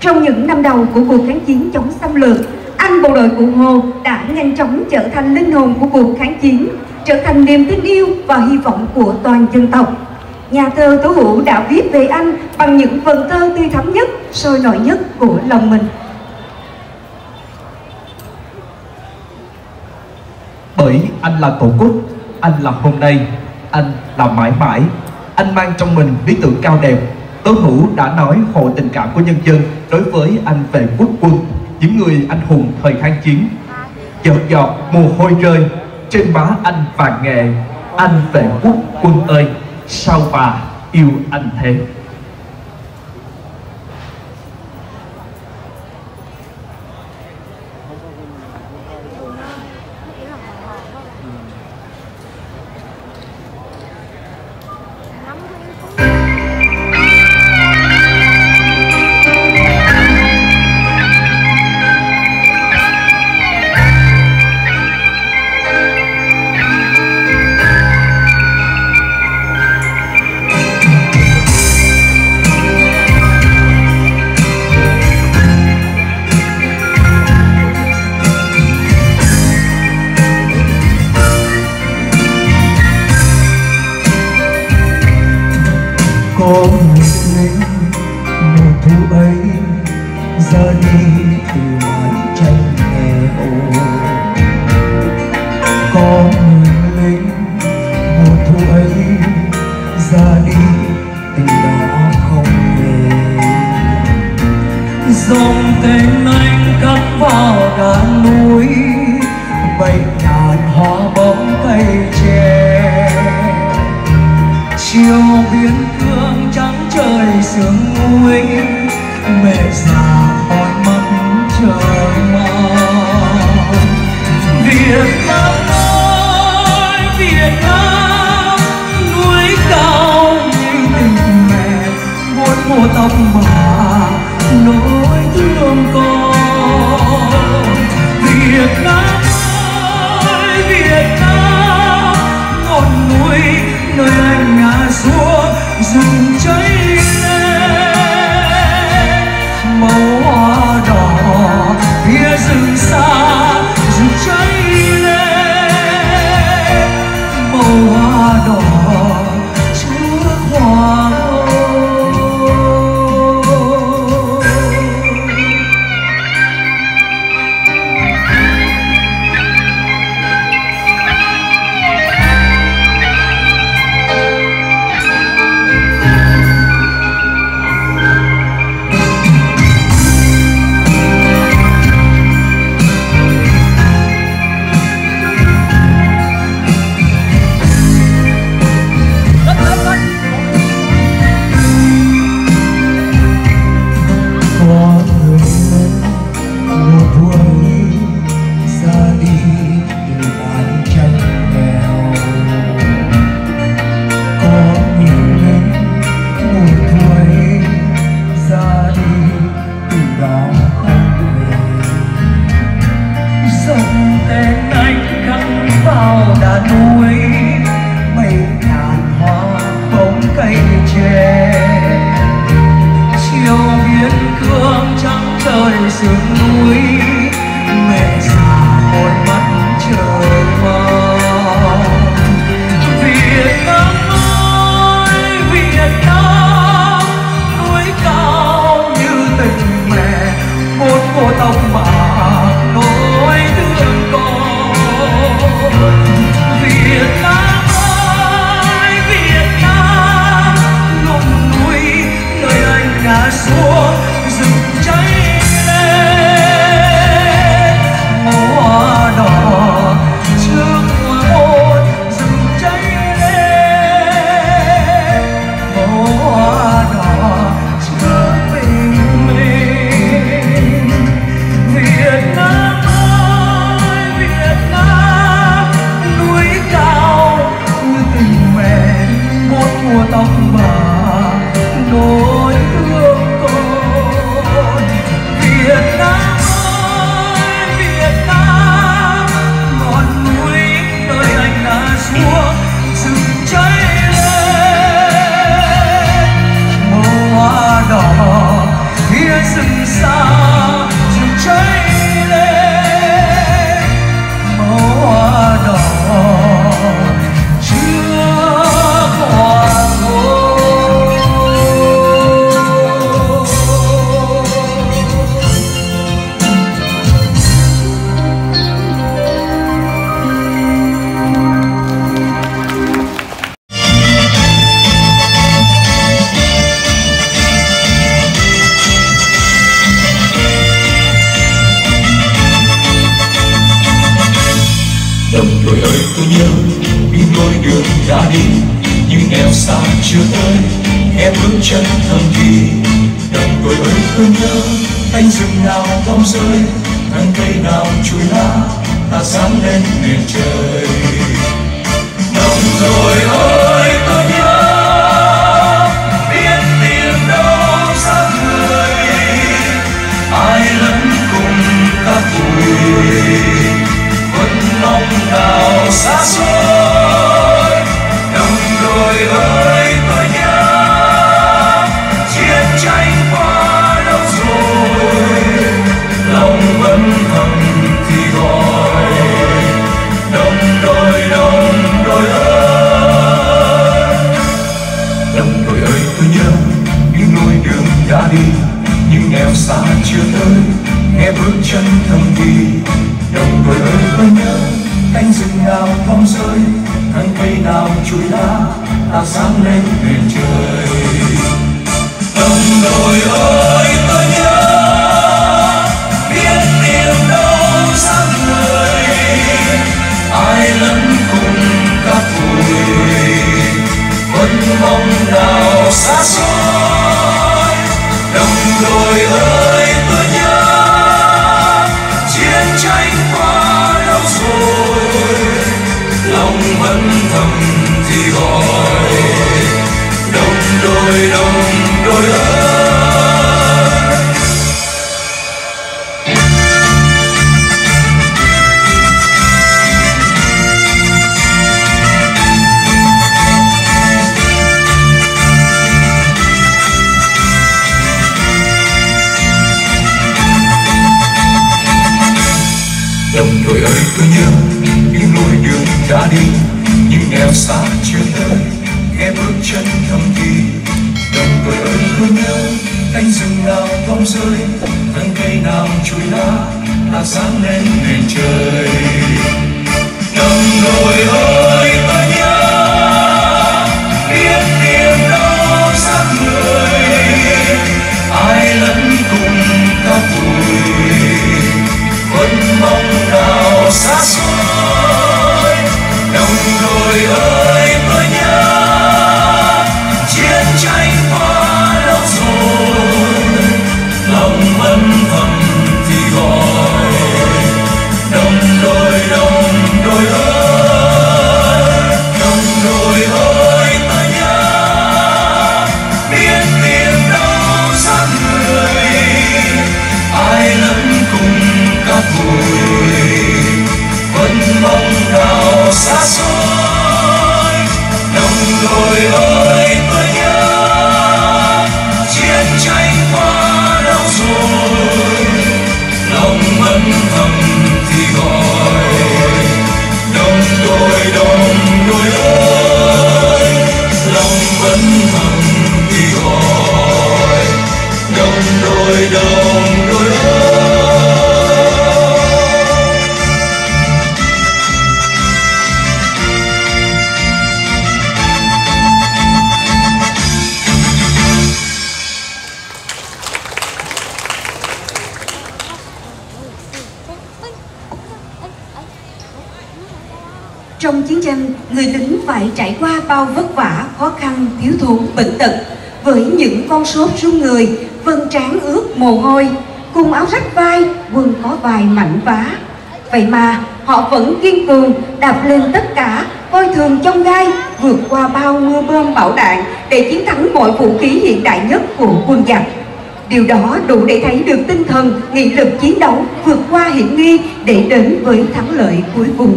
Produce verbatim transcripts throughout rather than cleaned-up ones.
Trong những năm đầu của cuộc kháng chiến chống xâm lược, anh bộ đội cụ Hồ đã nhanh chóng trở thành linh hồn của cuộc kháng chiến, trở thành niềm tin yêu và hy vọng của toàn dân tộc. Nhà thơ Tố Hữu đã viết về anh bằng những vần thơ tươi thắm nhất, sôi nổi nhất của lòng mình. Bởi anh là Tổ quốc, anh là hôm nay, anh là mãi mãi. Anh mang trong mình lý tưởng cao đẹp. Tố Hữu đã nói hộ tình cảm của nhân dân đối với anh về quốc quân, những người anh hùng thời kháng chiến. Giọt giọt mồ hôi rơi trên má anh vàng nghệ, anh về quốc quân ơi, sao bà yêu anh thế. Dòng tên anh cắt vào đàn núi, bệnh ngàn hoa bóng cây tre. Chiều biên cương trắng trời sương nguôi, mẹ già hỏi mắt trời mong. Việt Nam ơi, Việt Nam, núi cao như tình mẹ, buôn mùa tóc mà nỗi thương con. Việt Nam ơi, Việt Nam, ngọn núi nơi anh ngã xuống rừng cháy lên, màu hoa đỏ phía rừng xa rừng cháy lên, màu hoa đỏ trước hoa ơi. bên anh khắc vào đà núi, mây thàn hoa bóng cây tre, chiều biên cương trắng trời sương núi, mẹ già một mắt chờ mong. Việt Nam ơi Việt Nam, núi cao như tình mẹ, một cô tộc mà nỗi thương con. Việt Nam ơi Việt Nam, ngọn núi nơi anh đã xuống rừng cháy lên, màu hoa đỏ trước ngôi rừng cháy lên, màu hoa đỏ trước bình minh. Việt Nam ơi Việt Nam, núi cao như tình mẹ, một mùa tóc bà nỗi thương con. Việt Nam ơi Việt Nam, ngọn núi nơi anh đã xuống rừng cháy lên, màu hoa đỏ phía rừng xa rừng cháy lên, màu hoa đỏ. Đã đi nhưng em xa chưa tới, em bước chân thầm thì đồng đội ơi thương nhớ. Anh rừng nào không rơi, thân cây nào chui lá, ta sáng lên miền trời. Đồng đội ơi tôi nhớ, biết tìm đâu xa người, ai lẫn cùng ta vui vẫn mong đào xa xôi. Tôi ơi tôi nhớ, chiến tranh qua đâu rồi, lòng vẫn thầm thì gọi đồng đội đồng đội ơi. Đồng đội ơi tôi nhớ, những nỗi đường đã đi nhưng em xa chưa tới, nghe bước chân thầm thì đồng đội ơi tôi nhớ. Cánh rừng nào không rơi, thân cây nào chui lá, ta sáng lên miền trời. Đồng đội ơi tôi nhớ, biết tìm đâu sáng người, ai lẫn cùng các vui vẫn mong đào xa xôi. Đồng đội ơi tôi nhớ, chiến tranh qua đâu rồi, lòng vẫn thầm thì gọi đồng đội đồng đội ơi. Đồng đội ơi tôi nhớ, những lối đường đã đi nhưng em xa chưa tới, nghe bước chân thầm thì đồng đội ơi tôi nhớ. Cánh rừng nào không rơi, thân cây nào chui lá, ta sáng lên miền trời. Đồng đội ơi tôi nhớ, biết tìm đâu xác người, ai lẫn cùng ta vui vẫn mong đào xa xôi. Đồng đội ơi tôi nhớ, chiến tranh qua đâu rồi, lòng vẫn thầm thì gọi đồng đội đồng đội ơi. Đồng đội ơi tôi nhớ, biết tìm đâu xác người, ai lẫn cùng các vui Trong chiến tranh, người lính phải trải qua bao vất vả, khó khăn, thiếu thốn, bệnh tật, với những con sốt run người, vân trán ướt mồ hôi, cùng áo rách vai, quần có vài mảnh vá. Vậy mà họ vẫn kiên cường, đạp lên tất cả, coi thường chông gai, vượt qua bao mưa bom bão đạn để chiến thắng mọi vũ khí hiện đại nhất của quân giặc. Điều đó đủ để thấy được tinh thần, nghị lực chiến đấu vượt qua hiểm nguy để đến với thắng lợi cuối cùng.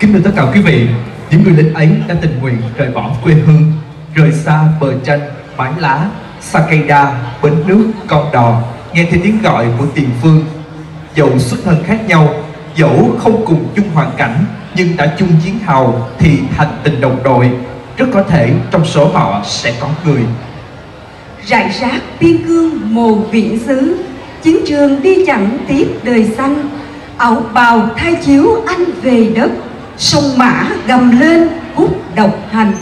Kính thưa tất cả quý vị, những người lính ấy đã tình nguyện rời bỏ quê hương, rời xa bờ tranh, mái lá, Sakaida, bến nước, con đò, nghe theo tiếng gọi của tiền phương. Dẫu xuất thân khác nhau, dẫu không cùng chung hoàn cảnh, nhưng đã chung chiến hào thì thành tình đồng đội. Rất có thể trong số họ sẽ có người rải rác biên cương mồ viễn xứ, chiến trường đi chẳng tiếp đời xanh, áo bào thay chiếu anh về đất, sông Mã gầm lên hút độc hành.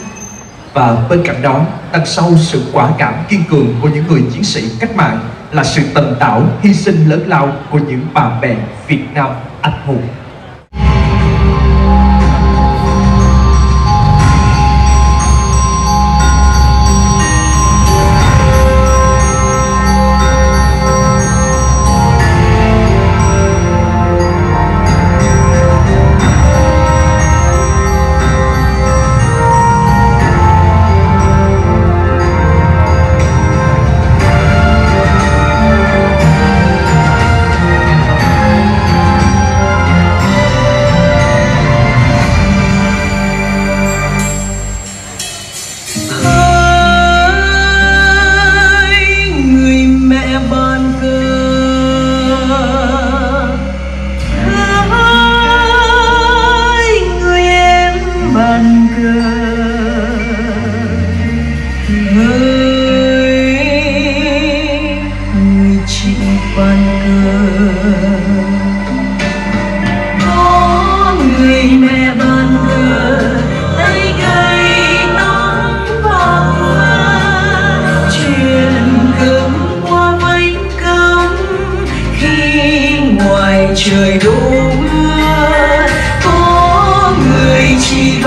Và bên cạnh đó, đằng sau sự quả cảm kiên cường của những người chiến sĩ cách mạng là sự tần tảo hy sinh lớn lao của những bà mẹ Việt Nam anh hùng. Trời đổ mưa, có người chỉ